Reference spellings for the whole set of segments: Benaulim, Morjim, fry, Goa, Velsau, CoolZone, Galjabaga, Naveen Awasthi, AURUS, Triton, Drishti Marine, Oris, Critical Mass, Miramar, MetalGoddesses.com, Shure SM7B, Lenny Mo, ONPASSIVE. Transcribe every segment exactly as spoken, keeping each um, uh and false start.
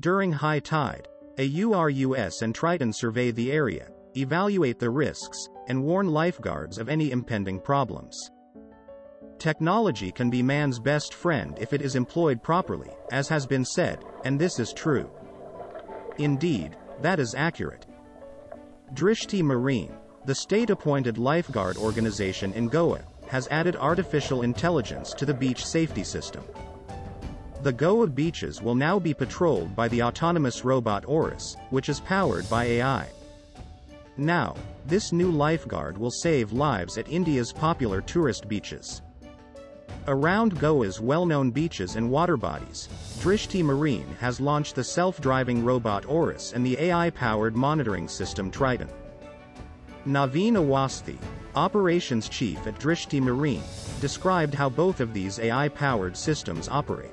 During high tide, A U R U S and Triton survey the area, evaluate the risks, and warn lifeguards of any impending problems. Technology can be man's best friend if it is employed properly, as has been said, and this is true. Indeed, that is accurate. Drishti Marine, the state-appointed lifeguard organization in Goa, has added artificial intelligence to the beach safety system. The Goa beaches will now be patrolled by the autonomous robot Oris, which is powered by A I. Now, this new lifeguard will save lives at India's popular tourist beaches. Around Goa's well-known beaches and water bodies, Drishti Marine has launched the self-driving robot Oris and the A I-powered monitoring system Triton. Naveen Awasthi, Operations Chief at Drishti Marine, described how both of these A I-powered systems operate.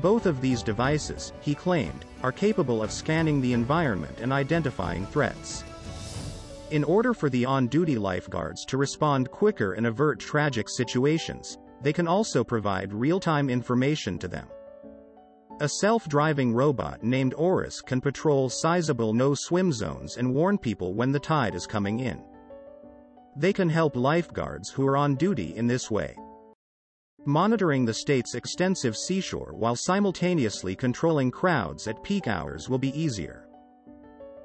Both of these devices, he claimed, are capable of scanning the environment and identifying threats. In order for the on-duty lifeguards to respond quicker and avert tragic situations, they can also provide real-time information to them. A self-driving robot named Oris can patrol sizable no-swim zones and warn people when the tide is coming in. They can help lifeguards who are on duty in this way, monitoring the state's extensive seashore while simultaneously controlling crowds at peak hours will be easier.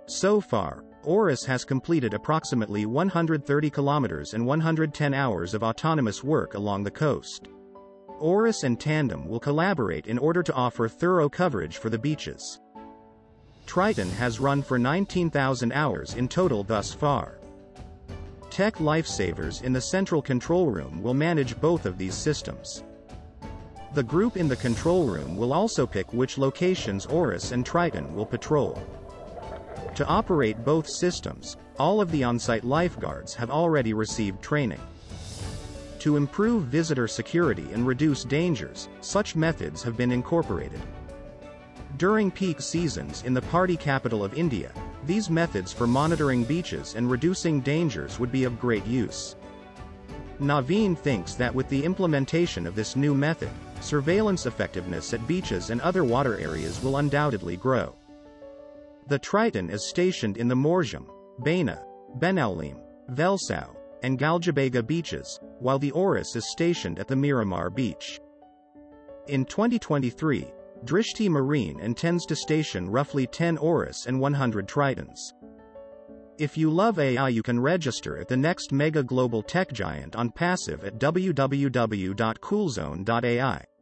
So far, Oris has completed approximately one hundred thirty kilometers and one hundred ten hours of autonomous work along the coast. Oris and Tandem will collaborate in order to offer thorough coverage for the beaches. Triton has run for nineteen thousand hours in total thus far. Tech lifesavers in the central control room will manage both of these systems. The group in the control room will also pick which locations Oris and Triton will patrol. To operate both systems, all of the on-site lifeguards have already received training. To improve visitor security and reduce dangers, such methods have been incorporated. During peak seasons in the party capital of India, these methods for monitoring beaches and reducing dangers would be of great use. Naveen thinks that with the implementation of this new method, surveillance effectiveness at beaches and other water areas will undoubtedly grow. The Triton is stationed in the Morjim, Bena, Benaulim, Velsau, and Galjabaga beaches, while the Oris is stationed at the Miramar beach. In twenty twenty-three, Drishti Marine intends to station roughly ten Oris and one hundred Tritons. If you love A I, you can register at the next mega global tech giant on ONPASSIVE at w w w dot coolzone dot a i.